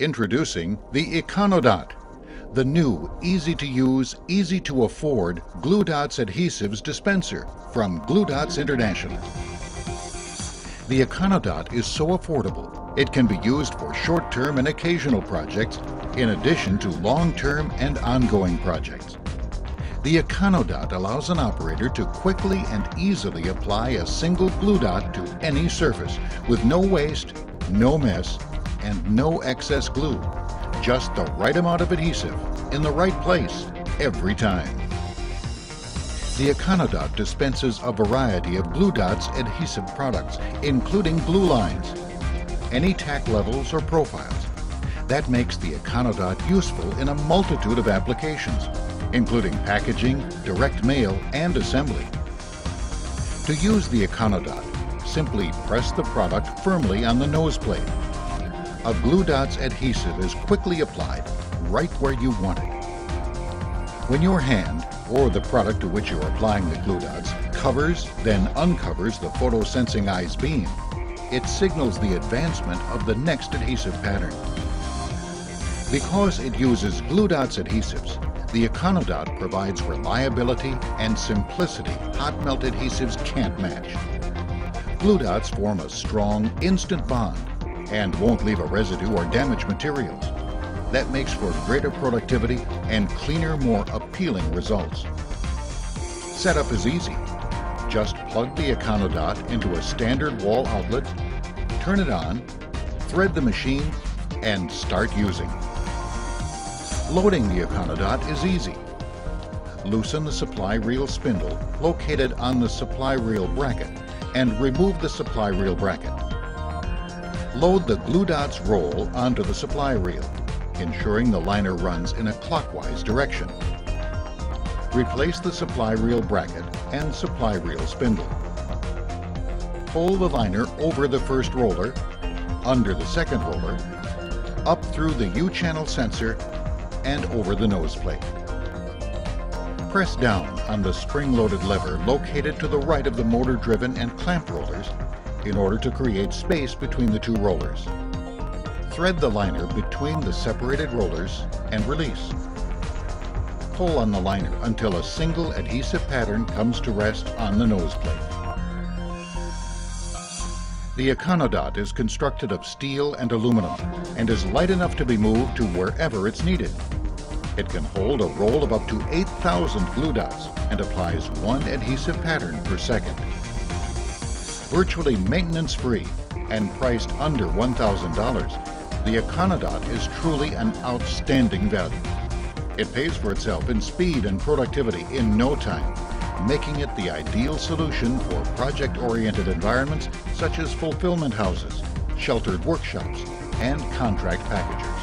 Introducing the EconoDot, the new, easy-to-use, easy-to-afford Glue Dots Adhesives Dispenser from Glue Dots International. The EconoDot is so affordable, it can be used for short-term and occasional projects, in addition to long-term and ongoing projects. The EconoDot allows an operator to quickly and easily apply a single glue dot to any surface with no waste, no mess, and no excess glue. Just the right amount of adhesive in the right place every time. The EconoDot dispenses a variety of Glue Dots adhesive products, including glue lines, any tack levels or profiles. That makes the EconoDot useful in a multitude of applications, including packaging, direct mail, and assembly. To use the EconoDot, simply press the product firmly on the nose plate. A Glue Dots adhesive is quickly applied right where you want it. When your hand, or the product to which you're applying the Glue Dots, covers, then uncovers the photosensing eye's beam, it signals the advancement of the next adhesive pattern. Because it uses Glue Dots adhesives, the EconoDot provides reliability and simplicity hot melt adhesives can't match. Glue Dots form a strong, instant bond and won't leave a residue or damaged materials. That makes for greater productivity and cleaner, more appealing results. Setup is easy. Just plug the EconoDot into a standard wall outlet, turn it on, thread the machine, and start using. Loading the EconoDot is easy. Loosen the supply reel spindle located on the supply reel bracket and remove the supply reel bracket. Load the Glue Dots roll onto the supply reel, ensuring the liner runs in a clockwise direction. Replace the supply reel bracket and supply reel spindle. Pull the liner over the first roller, under the second roller, up through the U-channel sensor, and over the nose plate. Press down on the spring-loaded lever located to the right of the motor-driven and clamp rollers in order to create space between the two rollers. Thread the liner between the separated rollers and release. Pull on the liner until a single adhesive pattern comes to rest on the nose plate. The EconoDot is constructed of steel and aluminum and is light enough to be moved to wherever it's needed. It can hold a roll of up to 8,000 glue dots and applies one adhesive pattern per second. Virtually maintenance-free and priced under $1,000, the EconoDot is truly an outstanding value. It pays for itself in speed and productivity in no time, making it the ideal solution for project-oriented environments such as fulfillment houses, sheltered workshops, and contract packagers.